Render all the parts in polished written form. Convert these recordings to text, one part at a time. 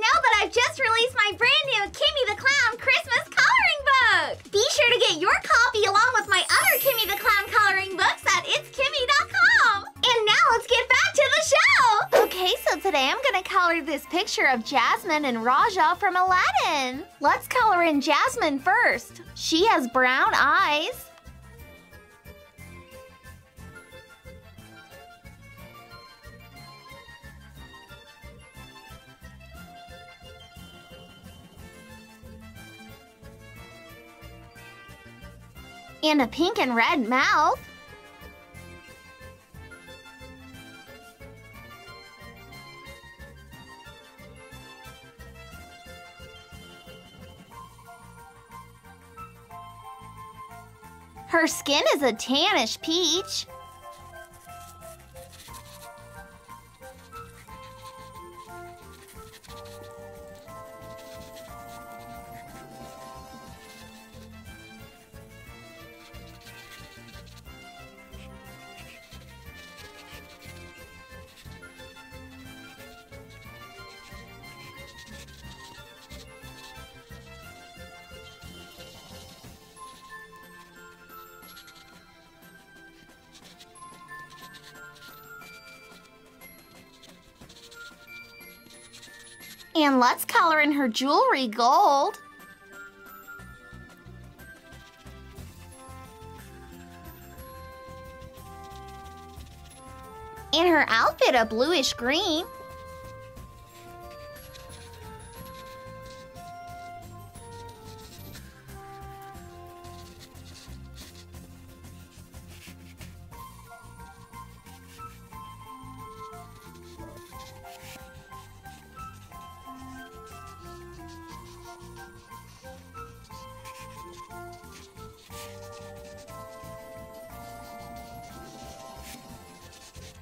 know that I've just released my brand new Kimmi the Clown Christmas coloring book! Be sure to get your copy along with my other Kimmi the Clown coloring books at itskimmi.com! And now let's get back to the show! Okay, so today I'm gonna color this picture of Jasmine and Raja from Aladdin. Let's color in Jasmine first. She has brown eyes. And a pink and red mouth. Her skin is a tannish peach. And let's color in her jewelry gold. And her outfit a bluish green.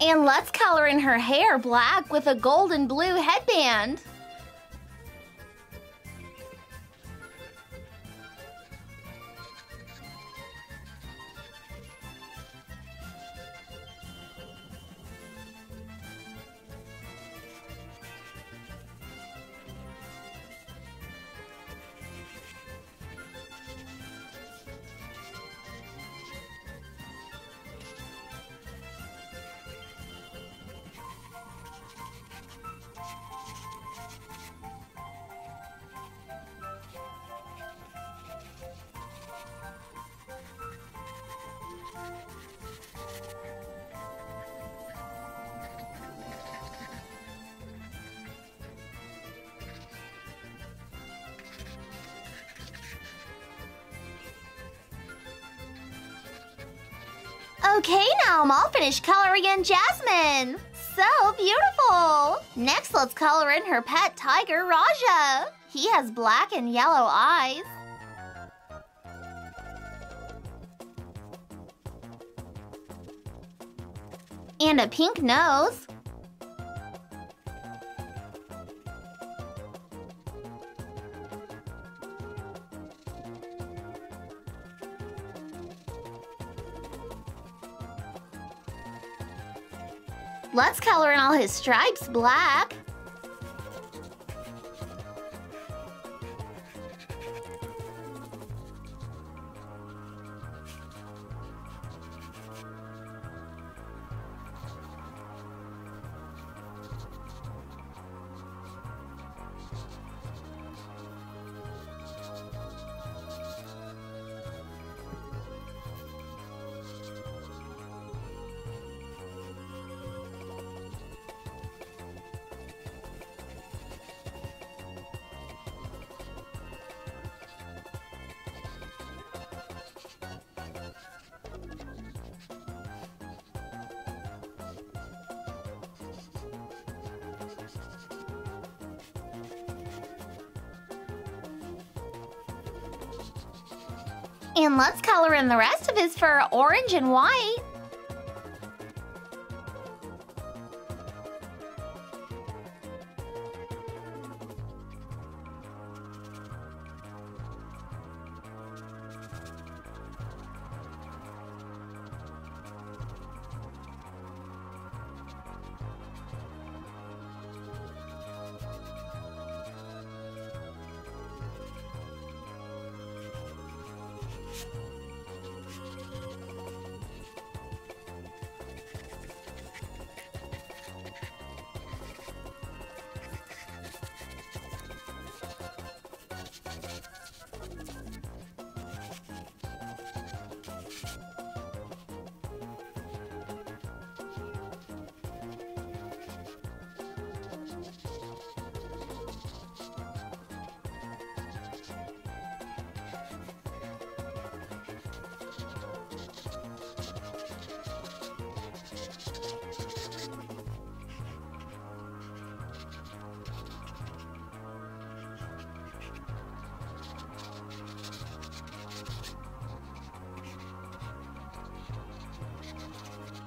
And let's color in her hair black with a gold and blue headband. Okay, now I'm all finished coloring in Jasmine. So beautiful! Next, let's color in her pet tiger, Raja. He has black and yellow eyes. And a pink nose. Let's color in all his stripes black. And let's color in the rest of his fur orange and white.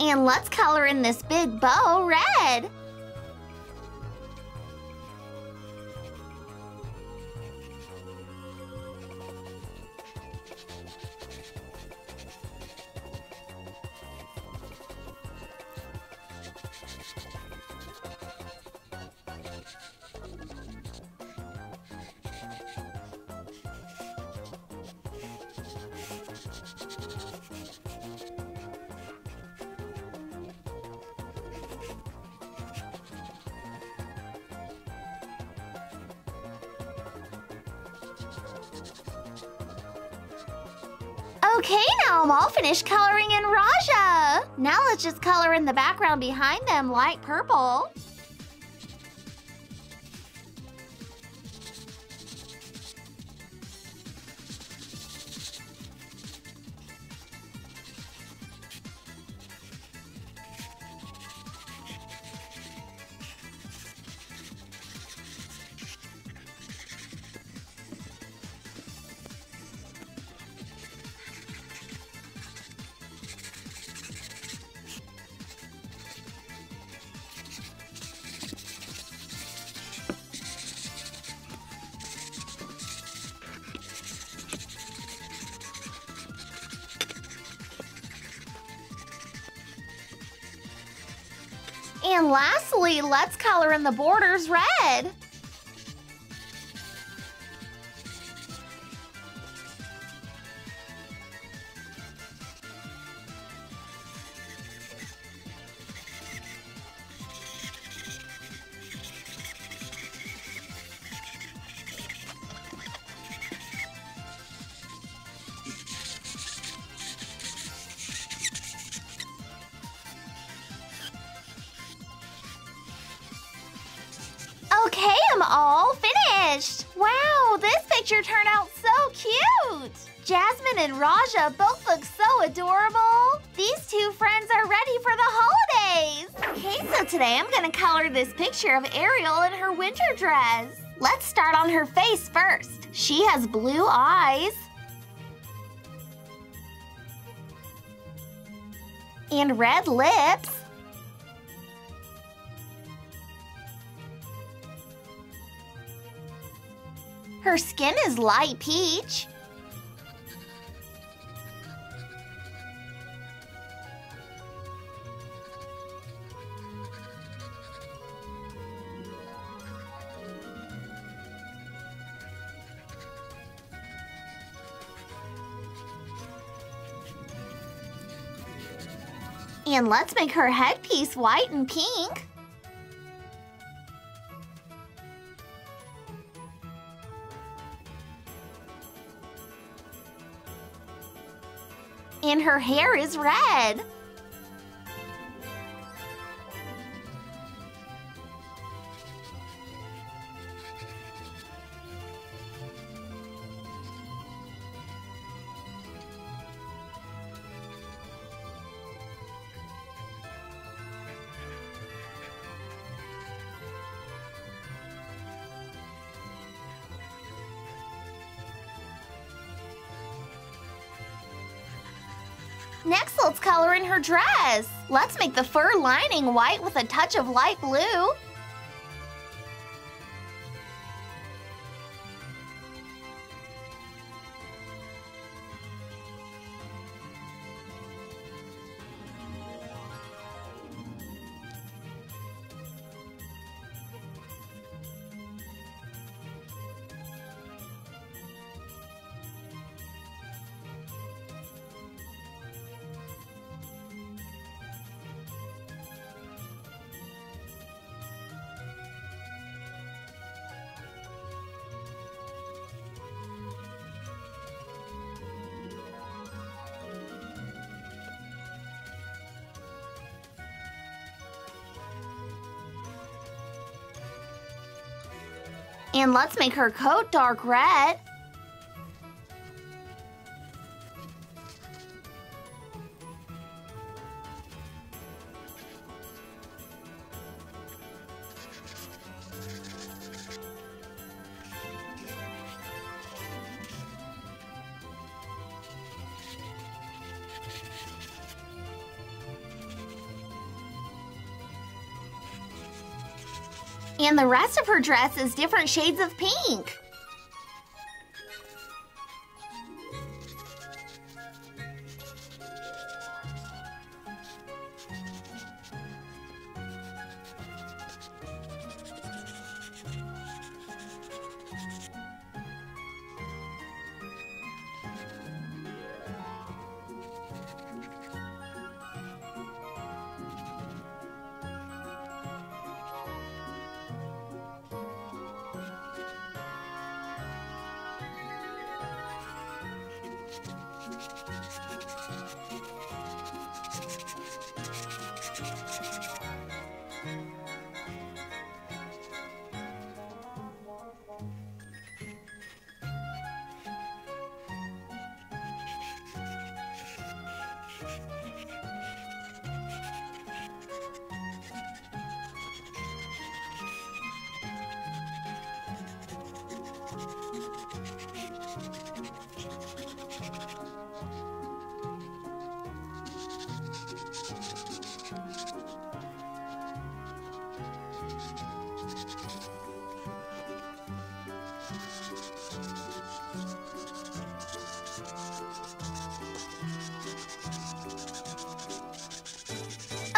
And let's color in this big bow red. Okay, now I'm all finished coloring in Raja. Now let's just color in the background behind them light purple. And lastly, let's color in the borders red. Okay, I'm all finished. Wow, this picture turned out so cute. Jasmine and Raja both look so adorable. These two friends are ready for the holidays. Okay, so today I'm gonna color this picture of Ariel in her winter dress. Let's start on her face first. She has blue eyes and red lips. Her skin is light peach. And let's make her headpiece white and pink. And her hair is red. Next, let's color in her dress. Let's make the fur lining white with a touch of light blue. And let's make her coat dark red. And the rest of her dress is different shades of pink.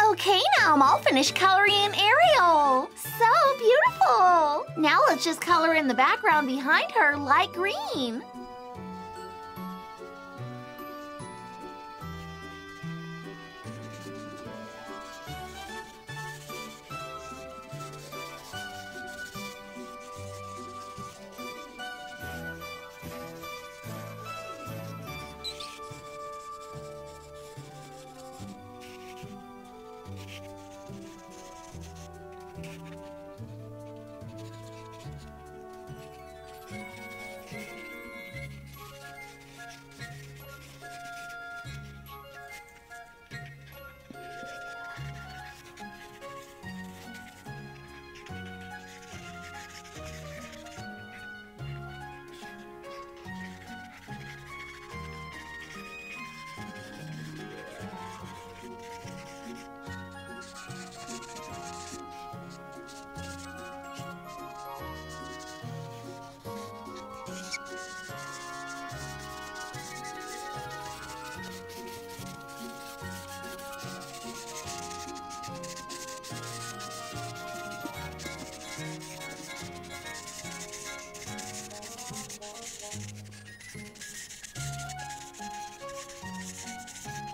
Okay, now I'm all finished coloring in Ariel. So beautiful! Now let's just color in the background behind her light green.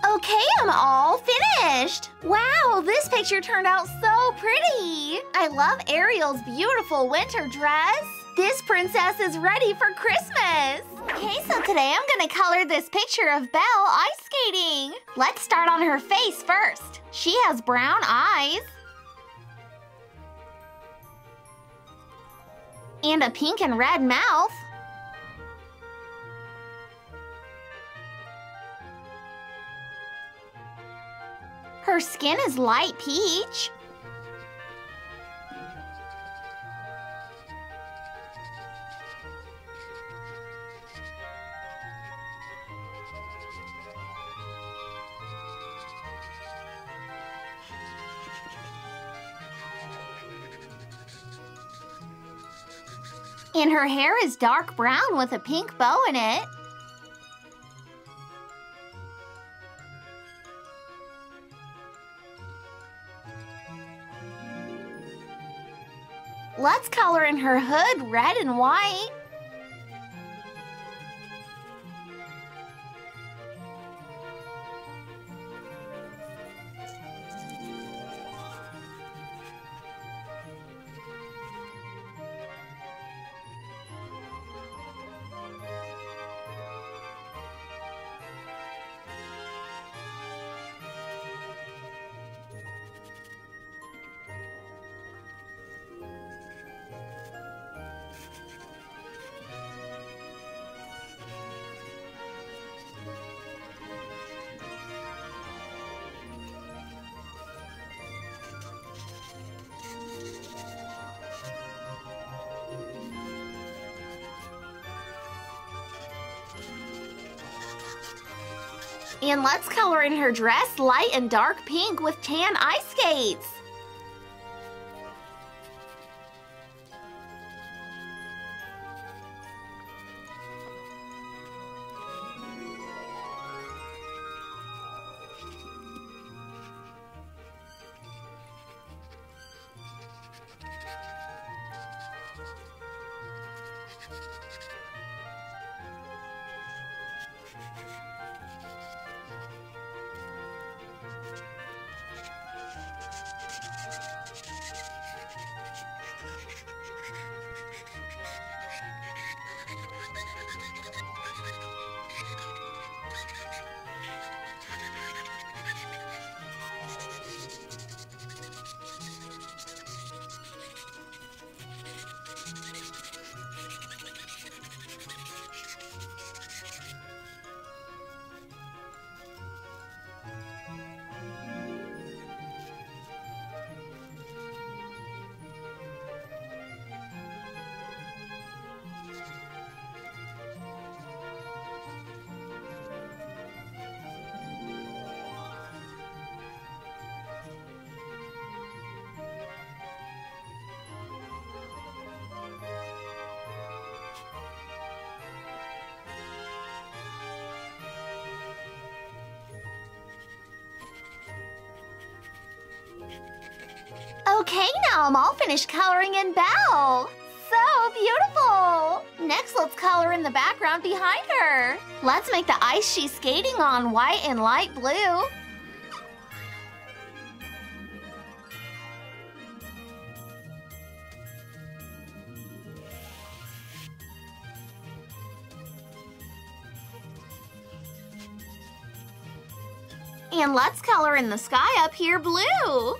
Okay, I'm all finished! Wow, this picture turned out so pretty! I love Ariel's beautiful winter dress! This princess is ready for Christmas! Okay, so today I'm gonna color this picture of Belle ice skating! Let's start on her face first. She has brown eyes, and a pink and red mouth. Her skin is light peach. And her hair is dark brown with a pink bow in it. Let's color in her hood red and white. And let's color in her dress light and dark pink with tan ice skates. Okay, now I'm all finished coloring in Belle. So beautiful! Next, let's color in the background behind her. Let's make the ice she's skating on white and light blue. And let's color in the sky up here blue.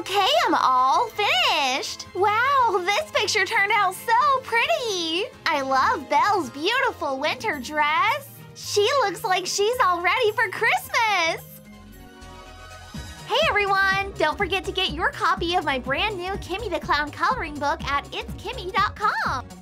Okay, I'm all finished! Wow, this picture turned out so pretty! I love Belle's beautiful winter dress! She looks like she's all ready for Christmas! Hey everyone! Don't forget to get your copy of my brand new Kimmi the Clown coloring book at itskimmi.com!